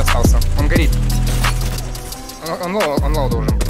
остался. Он горит. Он лоу должен быть.